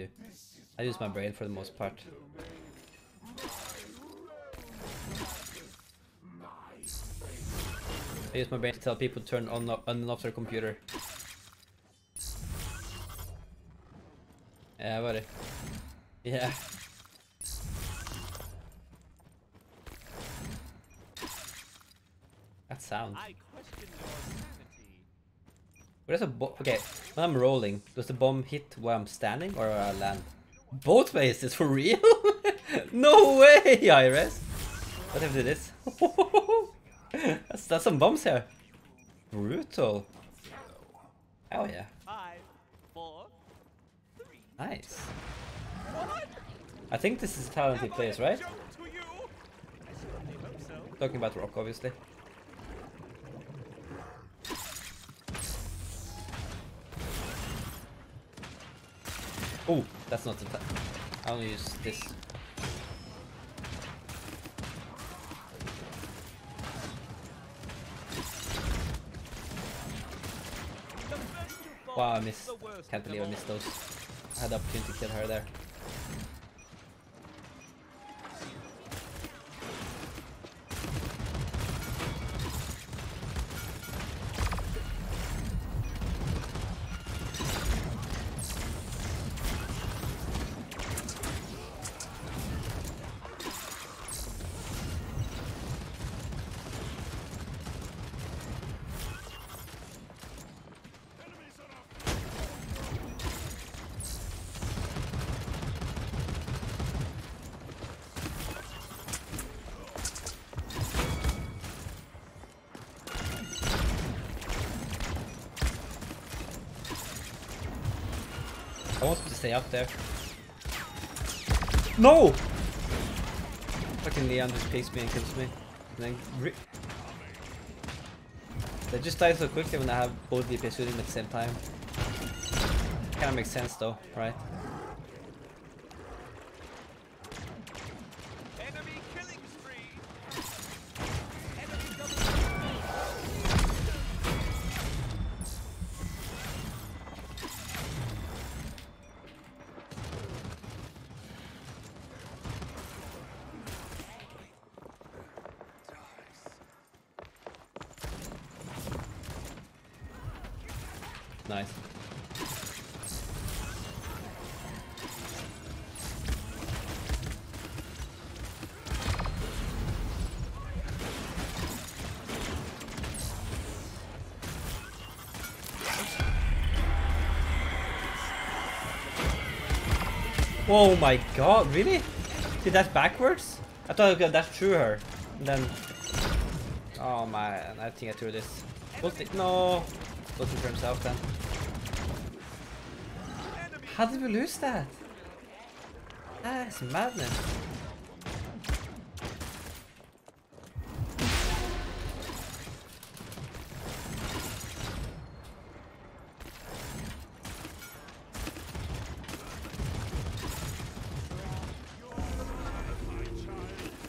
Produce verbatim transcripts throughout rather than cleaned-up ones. do. I use my brain for the most part. I use my brain to tell people to turn on and off their computer. Yeah, buddy. Yeah. That sound. Where's a bomb? Okay, when I'm rolling, does the bomb hit where I'm standing or where I land? Both ways, is for real? No way, Iris. What if it is? that's, that's some bombs here. Brutal. Oh yeah. Nice. I think this is talented players, right? Talking about Rock, obviously. Oh, that's not the time. I'll use this. Wow, I missed. Can't believe I missed those. I had the opportunity to kill her there. I want to stay up there. No! Fucking Leon just picks me and kills me. And then they just die so quickly when I have both D P S shooting at the same time. Kinda makes sense though, right? Enemy killing spree. Enemy Nice. Oh my god, really? Did that backwards? I thought I could dash through her. And then. Oh man, I think I threw this. No! Looking for himself then. How did we lose that? That's madness.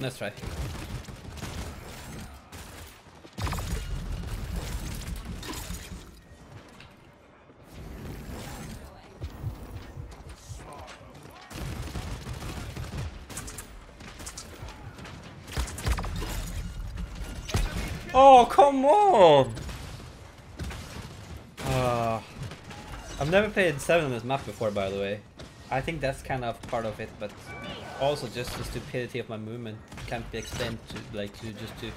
Let's try. Oh, come on! Uh, I've never played seven on this map before, by the way. I think that's kind of part of it, but also just the stupidity of my movement can't be explained to, like, to just to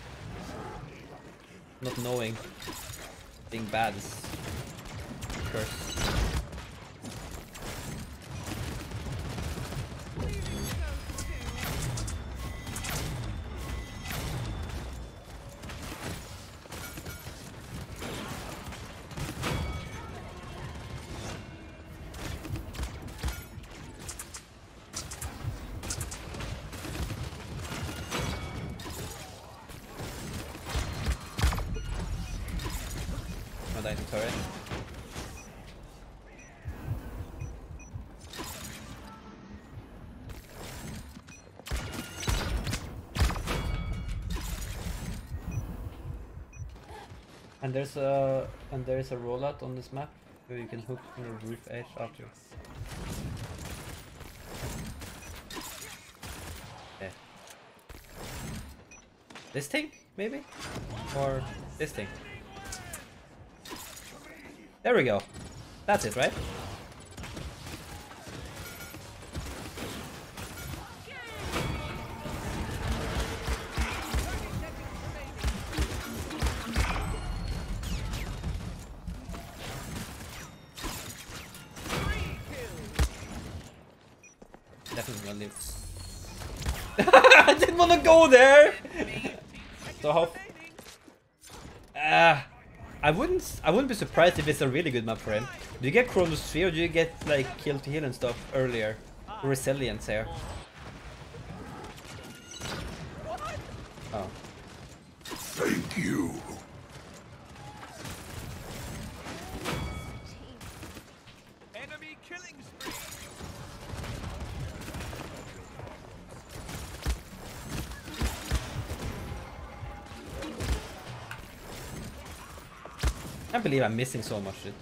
not knowing being bad is a curse. Turret. And there's a and there is a rollout on this map where you can hook from the roof edge after. This thing, maybe? Or this thing. There we go. That's it, right? I didn't want to go there. So how? Ah, uh, I wouldn't. I wouldn't be surprised if it's a really good map for him. Do you get Chronosphere or do you get like kill to heal and stuff earlier? Resilience here. Oh. Thank you. Enemy killing spree. I can't believe I'm missing so much shit.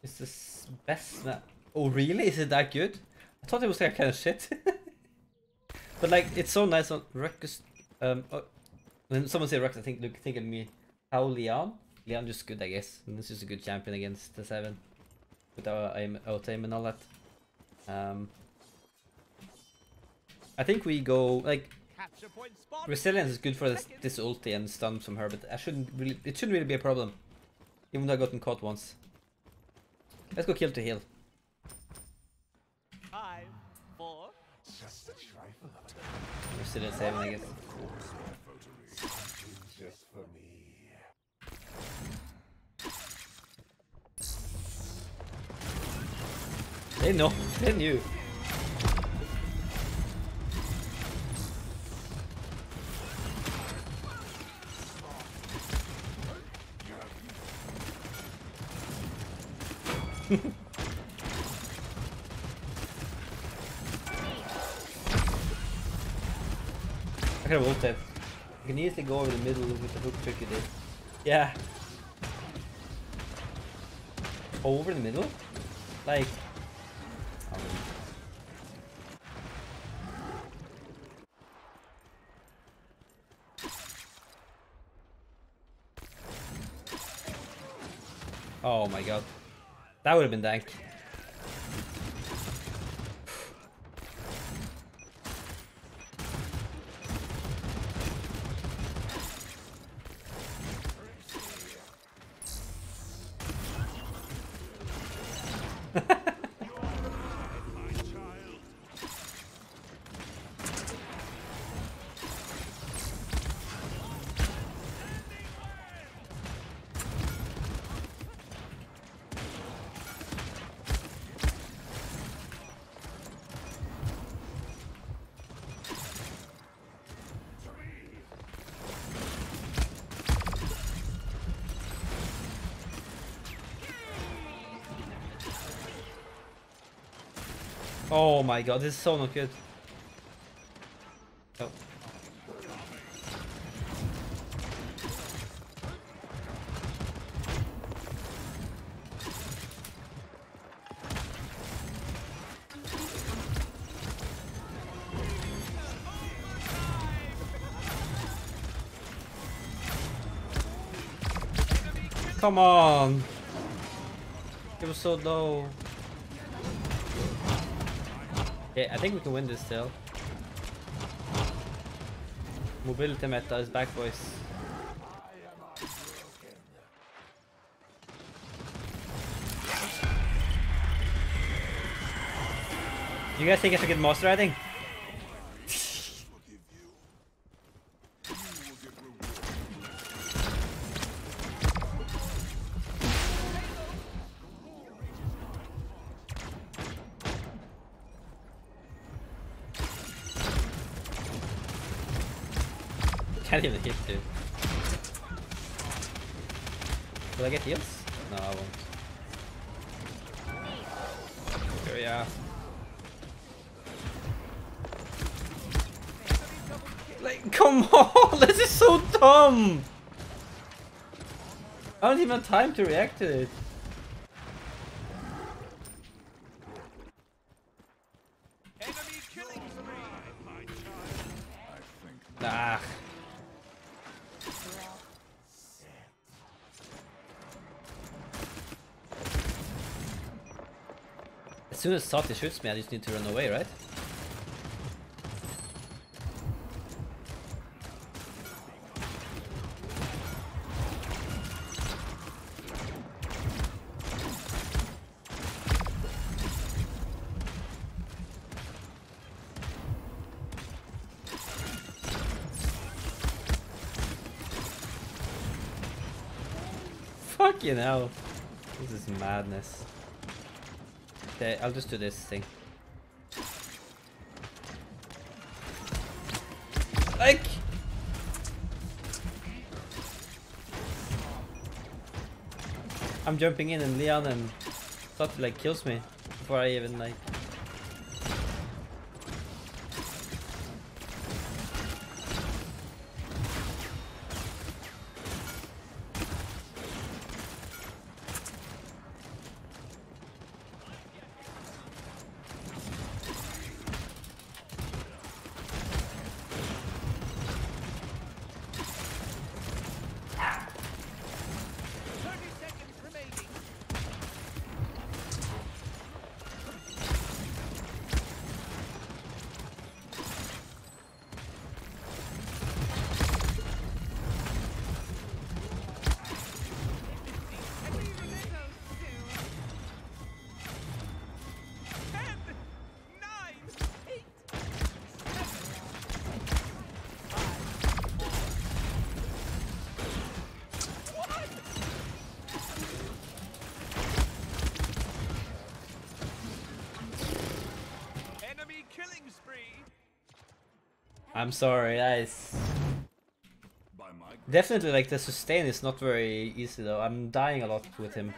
This is best map. Oh really? Is it that good? I thought it was like kind of shit. But like, it's so nice on Ruckus. Um, oh, when someone say Ruckus, I think look, think of me. How Leon? Leon just good, I guess. And this is a good champion against the seven, with our aim, out aim and all that. Um, I think we go like Resilience is good for this, this ulti and stun from her, but I shouldn't really. It shouldn't really be a problem, even though I gotten caught once. Let's go kill to heal. Five, four. Just a trifle. We're still in seven, I guess. Just for me. They know. They knew. I can easily go over the middle with the hook trick you did. Yeah. Over the middle? Like. Um. Oh my god. That would have been dank. Oh my god, this is so not good. Oh. Come on! It was so low. Okay, I think we can win this still. Mobility meta is back, boys. You guys think I should get monster riding? I can't even hit, dude. Will I get heals? No, I won't. but yeah. Like, come on! This is so dumb! I don't even have time to react to it. Nah. As soon as Sati shoots me, I just need to run away, right? You know, this is madness. Okay, I'll just do this thing. Like, I'm jumping in and Leon and stuff like kills me before I even like. I'm sorry, guys. Definitely, like, the sustain is not very easy though. I'm dying a lot with him.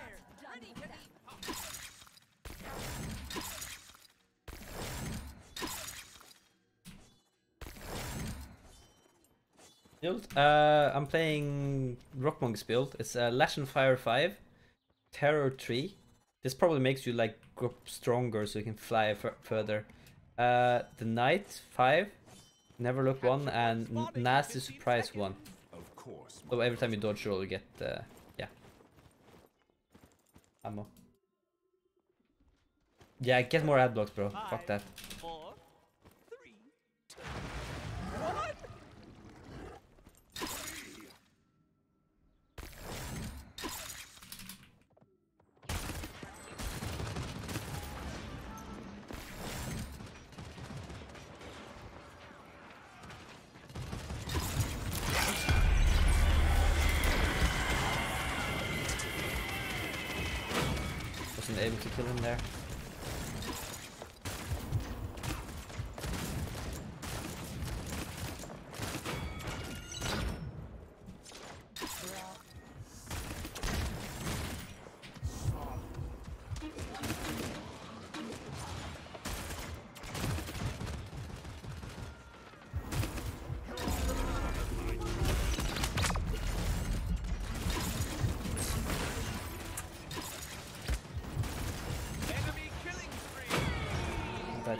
Build? Uh, I'm playing Rockmonk's build. It's uh, Lash and Fire five, Terror three. This probably makes you like grow stronger so you can fly f further. Uh, the Knight five. Never look one and nasty surprise one. Of course. So every time you dodge roll, you get uh, yeah ammo. Yeah, get more ad blocks, bro. Five, fuck that. Four, three, two, one. Able to kill him there.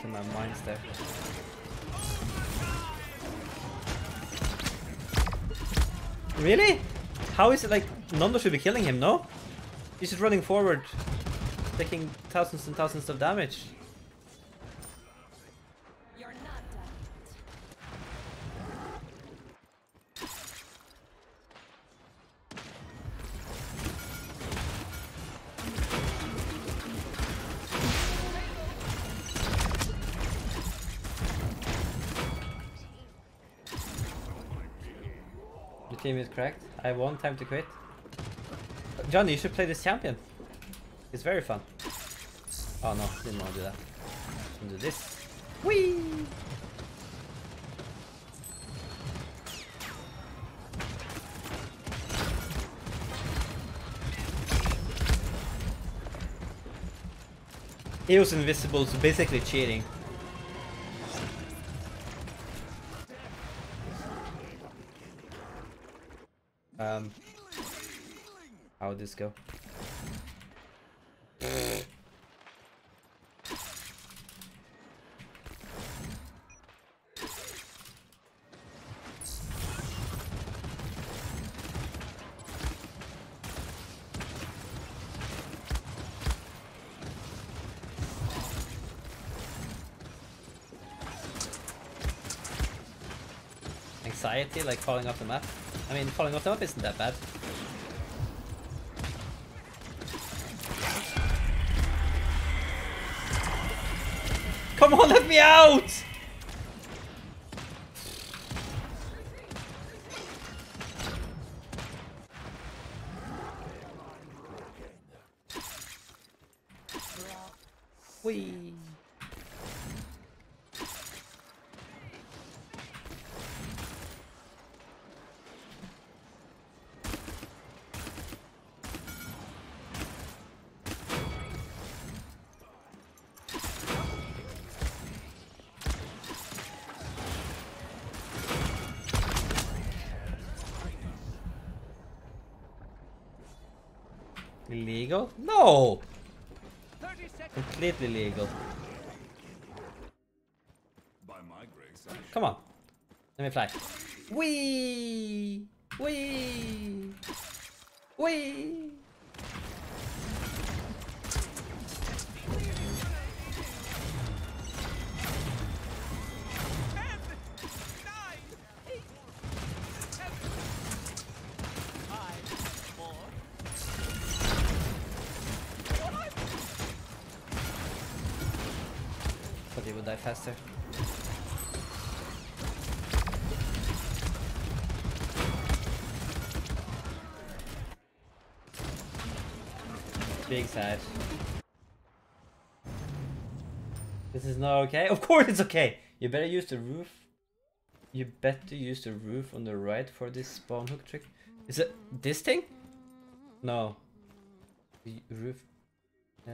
My mind's there. Really? How is it like Nando should be killing him, no? He's just running forward, taking thousands and thousands of damage. Team is cracked. I won. Time to quit. Johnny, you should play this champion. It's very fun. Oh no, didn't want to do that. I'll do this. Whee! He was invisible, so basically cheating. Um, how would this go? Anxiety, like falling off the map. I mean, falling off the map isn't that bad. Come on, let me out! Whee! Illegal? No! Completely legal. By my grace, come on. Let me fly. Whee! Whee! Whee! They would die faster. Big sad. This is not okay. Of course it's okay. You better use the roof. You better use the roof on the right for this spawn hook trick. Is it this thing? No. The roof. Uh,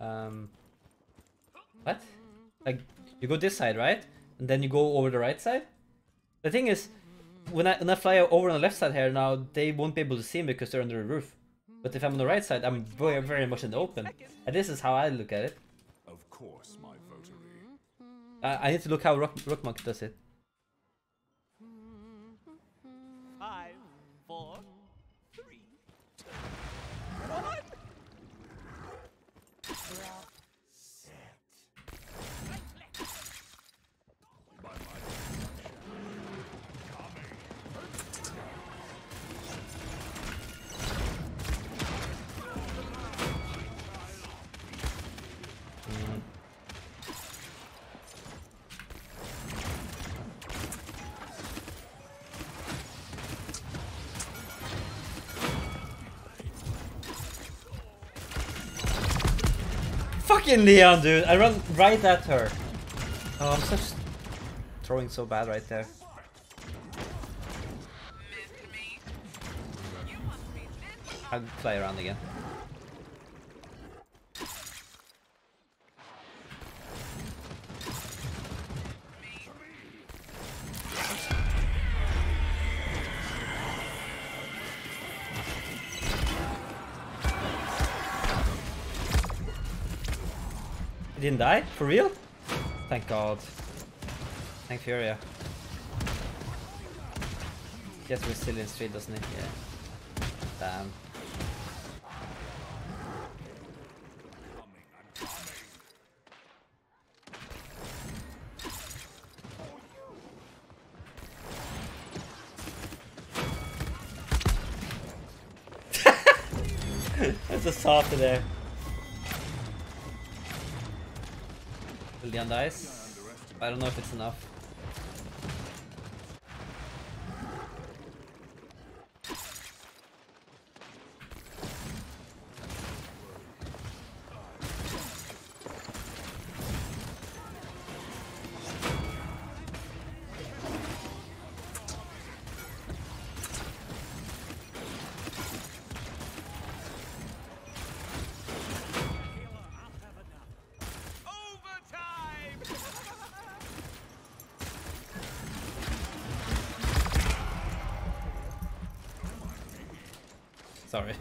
Um, what? Like, you go this side, right? And then you go over the right side? The thing is, when I, when I fly over on the left side here now, they won't be able to see me because they're under the roof. But if I'm on the right side, I'm very, very much in the open. And this is how I look at it. Of course, my votary. I, I need to look how Rock, Rockmonk does it. Five, four, three, two, one. Fucking Leon, dude! I run right at her. Oh, I'm such throwing so bad right there. I'll play around again. He didn't die? For real? Thank God. Thank Furia. He has Resilience three, doesn't he? Yeah. Damn. That's a soft there. Leon dies. I don't know if it's enough. sorry.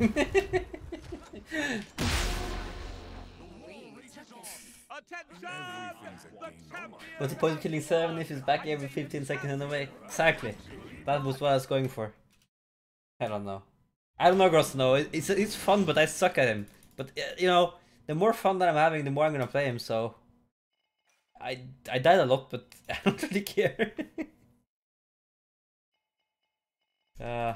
What's the point of killing seven if he's back every fifteen seconds anyway? Exactly. That was what I was going for. I don't know. I don't know, Gross. No, it's it's fun, but I suck at him. But you know, the more fun that I'm having, the more I'm gonna play him. So I I died a lot, but I don't really care. uh.